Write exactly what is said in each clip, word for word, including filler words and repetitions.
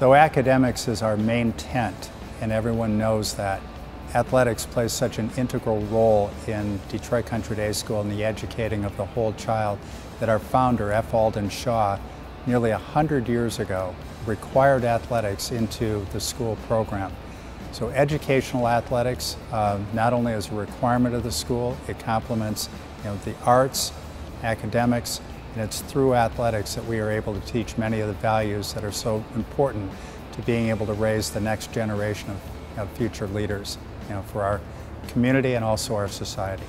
Though academics is our main tent, and everyone knows that, athletics plays such an integral role in Detroit Country Day School and the educating of the whole child that our founder, F. Alden Shaw, nearly one hundred years ago, required athletics into the school program. So educational athletics uh, not only is a requirement of the school, it complements you know, the arts, academics, and it's through athletics that we are able to teach many of the values that are so important to being able to raise the next generation of, of future leaders you know, for our community and also our society.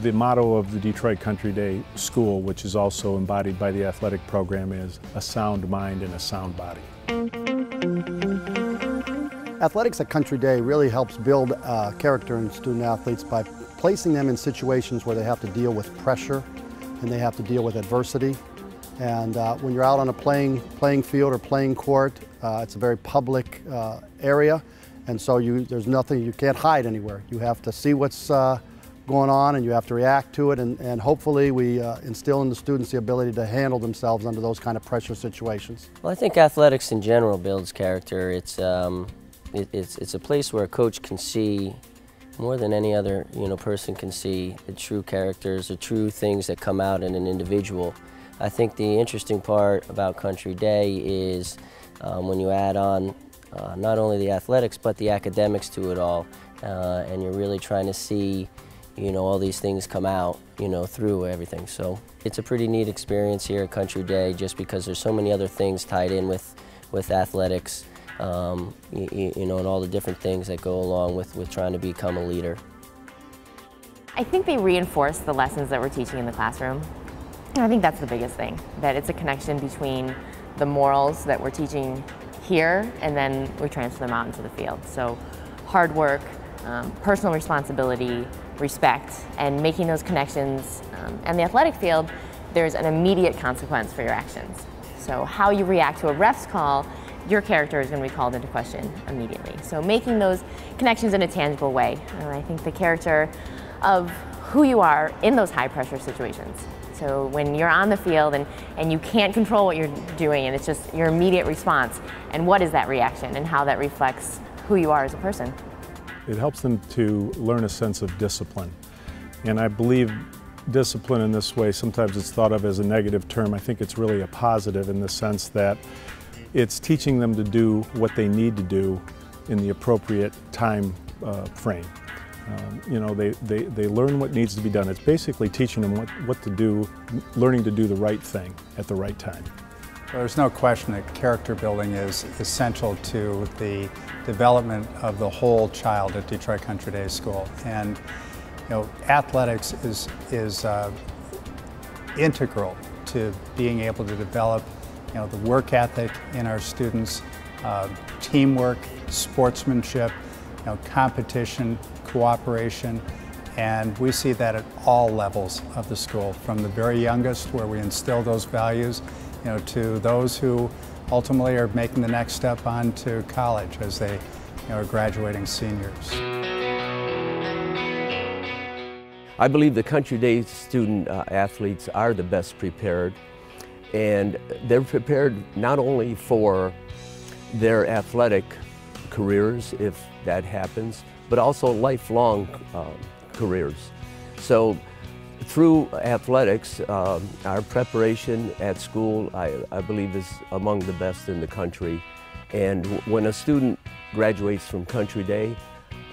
The motto of the Detroit Country Day School, which is also embodied by the athletic program, is a sound mind and a sound body. Athletics at Country Day really helps build uh, character in student athletes by placing them in situations where they have to deal with pressure and they have to deal with adversity. And uh, when you're out on a playing, playing field or playing court, uh, it's a very public uh, area, and so you, there's nothing, you can't hide anywhere. You have to see what's uh, going on and you have to react to it, and, and hopefully we uh, instill in the students the ability to handle themselves under those kind of pressure situations. Well, I think athletics in general builds character. It's, um, it, it's, it's a place where a coach can see, more than any other you know, person can see, the true characters, the true things that come out in an individual. I think the interesting part about Country Day is um, when you add on uh, not only the athletics but the academics to it all, uh, and you're really trying to see you know, all these things come out, you know, through everything. So it's a pretty neat experience here at Country Day, just because there's so many other things tied in with, with athletics, um, you, you know, and all the different things that go along with, with trying to become a leader. I think they reinforce the lessons that we're teaching in the classroom. And I think that's the biggest thing, that it's a connection between the morals that we're teaching here and then we transfer them out into the field. So hard work, um, personal responsibility, respect, and making those connections. Um, and the athletic field, there's an immediate consequence for your actions. So how you react to a ref's call, your character is going to be called into question immediately. So making those connections in a tangible way. And I think the character of who you are in those high pressure situations. So when you're on the field and, and you can't control what you're doing and it's just your immediate response, and what is that reaction and how that reflects who you are as a person. It helps them to learn a sense of discipline. And I believe discipline in this way, sometimes it's thought of as a negative term. I think it's really a positive in the sense that it's teaching them to do what they need to do in the appropriate time uh, frame. Um, you know, they, they, they learn what needs to be done. It's basically teaching them what, what to do, learning to do the right thing at the right time. Well, there's no question that character building is essential to the development of the whole child at Detroit Country Day School, and you know, athletics is is uh, integral to being able to develop you know the work ethic in our students, uh, teamwork, sportsmanship, you know, competition, cooperation, and we see that at all levels of the school, from the very youngest where we instill those values, you know, to those who ultimately are making the next step on to college as they you know, are graduating seniors. I believe the Country Day student uh, athletes are the best prepared, and they're prepared not only for their athletic careers, if that happens, but also lifelong uh, careers. So, through athletics, uh, our preparation at school, I, I believe, is among the best in the country. And when a student graduates from Country Day,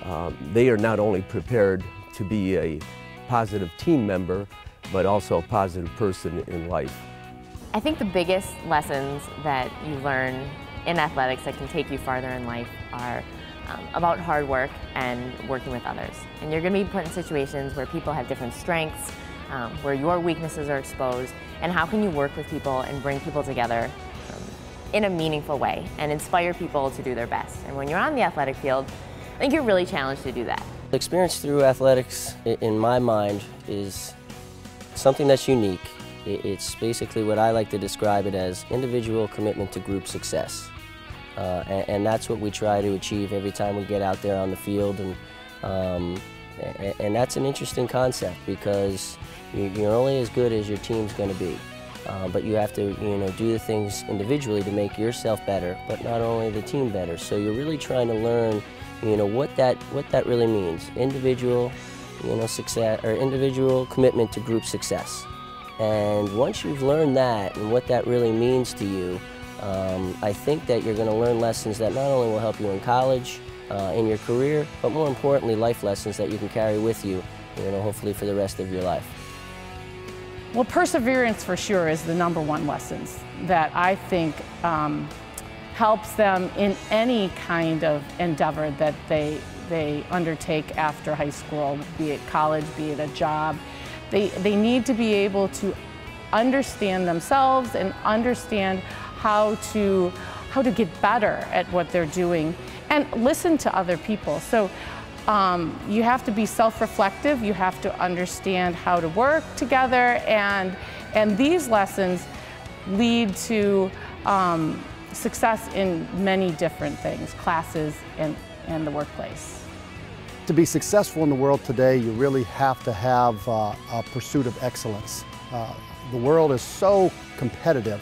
um, they are not only prepared to be a positive team member, but also a positive person in life. I think the biggest lessons that you learn in athletics that can take you farther in life are Um, about hard work and working with others. And you're going to be put in situations where people have different strengths, um, where your weaknesses are exposed, and how can you work with people and bring people together um, in a meaningful way and inspire people to do their best. And when you're on the athletic field, I think you're really challenged to do that. The experience through athletics, in my mind, is something that's unique. It's basically what I like to describe it as: individual commitment to group success. Uh, and, and that's what we try to achieve every time we get out there on the field, and um, and, and that's an interesting concept, because you're only as good as your team's going to be. Uh, but you have to, you know, do the things individually to make yourself better, but not only the team better. So you're really trying to learn, you know, what that what that really means. Individual, you know, success or individual commitment to group success. And once you've learned that and what that really means to you, um, I think that you're going to learn lessons that not only will help you in college, uh, in your career, but more importantly, life lessons that you can carry with you, you know, hopefully for the rest of your life. Well, perseverance for sure is the number one lessons that I think um, helps them in any kind of endeavor that they, they undertake after high school, be it college, be it a job. They, they need to be able to understand themselves and understand how to, how to get better at what they're doing and listen to other people. So, Um, you have to be self-reflective, you have to understand how to work together, and, and these lessons lead to um, success in many different things, classes and, and the workplace. To be successful in the world today, you really have to have uh, a pursuit of excellence. Uh, the world is so competitive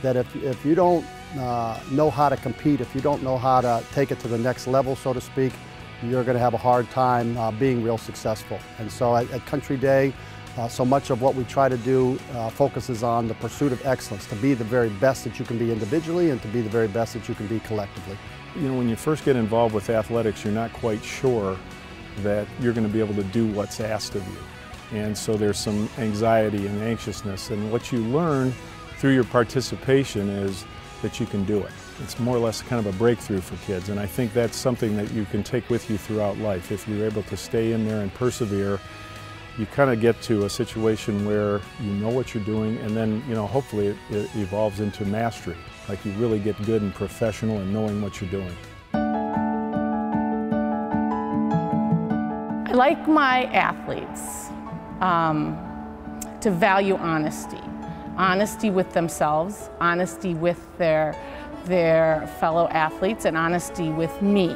that if, if you don't uh, know how to compete, if you don't know how to take it to the next level, so to speak, you're going to have a hard time uh, being real successful. And so at, at Country Day, uh, so much of what we try to do uh, focuses on the pursuit of excellence, to be the very best that you can be individually and to be the very best that you can be collectively. You know, when you first get involved with athletics, you're not quite sure that you're going to be able to do what's asked of you. And so there's some anxiety and anxiousness. And what you learn through your participation is that you can do it. It's more or less kind of a breakthrough for kids, and I think that's something that you can take with you throughout life. If you're able to stay in there and persevere, you kind of get to a situation where you know what you're doing, and then, you know, hopefully it, it evolves into mastery. Like you really get good and professional and knowing what you're doing. I like my athletes um, to value honesty. Honesty with themselves, honesty with their, their fellow athletes, and honesty with me.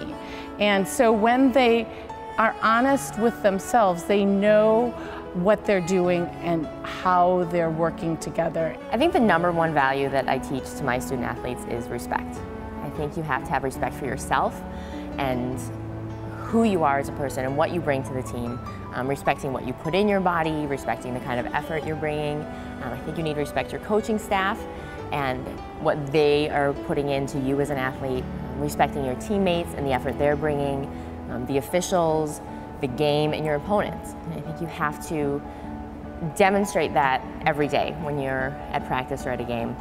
And so when they are honest with themselves, they know what they're doing and how they're working together. I think the number one value that I teach to my student athletes is respect. I think you have to have respect for yourself and who you are as a person and what you bring to the team, um, respecting what you put in your body, respecting the kind of effort you're bringing. Um, I think you need to respect your coaching staff and what they are putting into you as an athlete, respecting your teammates and the effort they're bringing, um, the officials, the game, and your opponents. And I think you have to demonstrate that every day when you're at practice or at a game.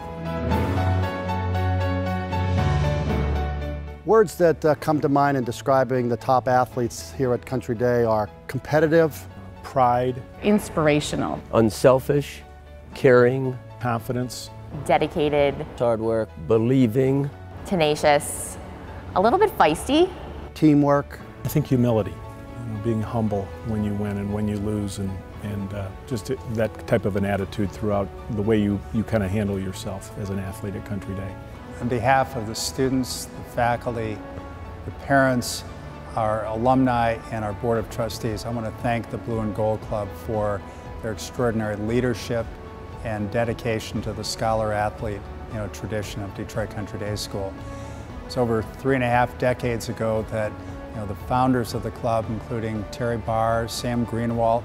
Words that uh, come to mind in describing the top athletes here at Country Day are competitive, pride, inspirational, unselfish, caring, confidence, dedicated, hard work, believing, tenacious, a little bit feisty, teamwork. I think humility, you know, being humble when you win and when you lose, and, and uh, just that type of an attitude throughout the way you, you kind of handle yourself as an athlete at Country Day. On behalf of the students, the faculty, the parents, our alumni, and our Board of Trustees, I want to thank the Blue and Gold Club for their extraordinary leadership and dedication to the scholar-athlete, you know, tradition of Detroit Country Day School. It's over three and a half decades ago that, you know, the founders of the club, including Terry Barr, Sam Greenwald,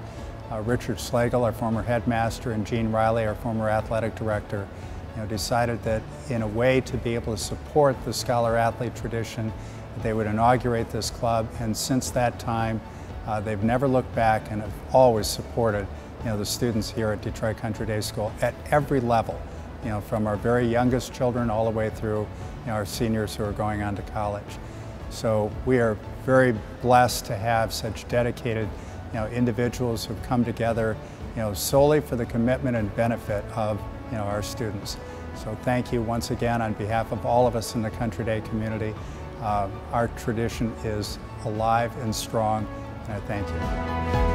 uh, Richard Slagle, our former headmaster, and Gene Riley, our former athletic director, you know, decided that in a way to be able to support the scholar-athlete tradition, they would inaugurate this club, and since that time, uh, they've never looked back and have always supported, you know, the students here at Detroit Country Day School at every level, you know, from our very youngest children all the way through, you know, our seniors who are going on to college. So we are very blessed to have such dedicated, you know, individuals who've come together, you know, solely for the commitment and benefit of, you know, our students. So thank you once again on behalf of all of us in the Country Day community. Uh, our tradition is alive and strong, and I thank you.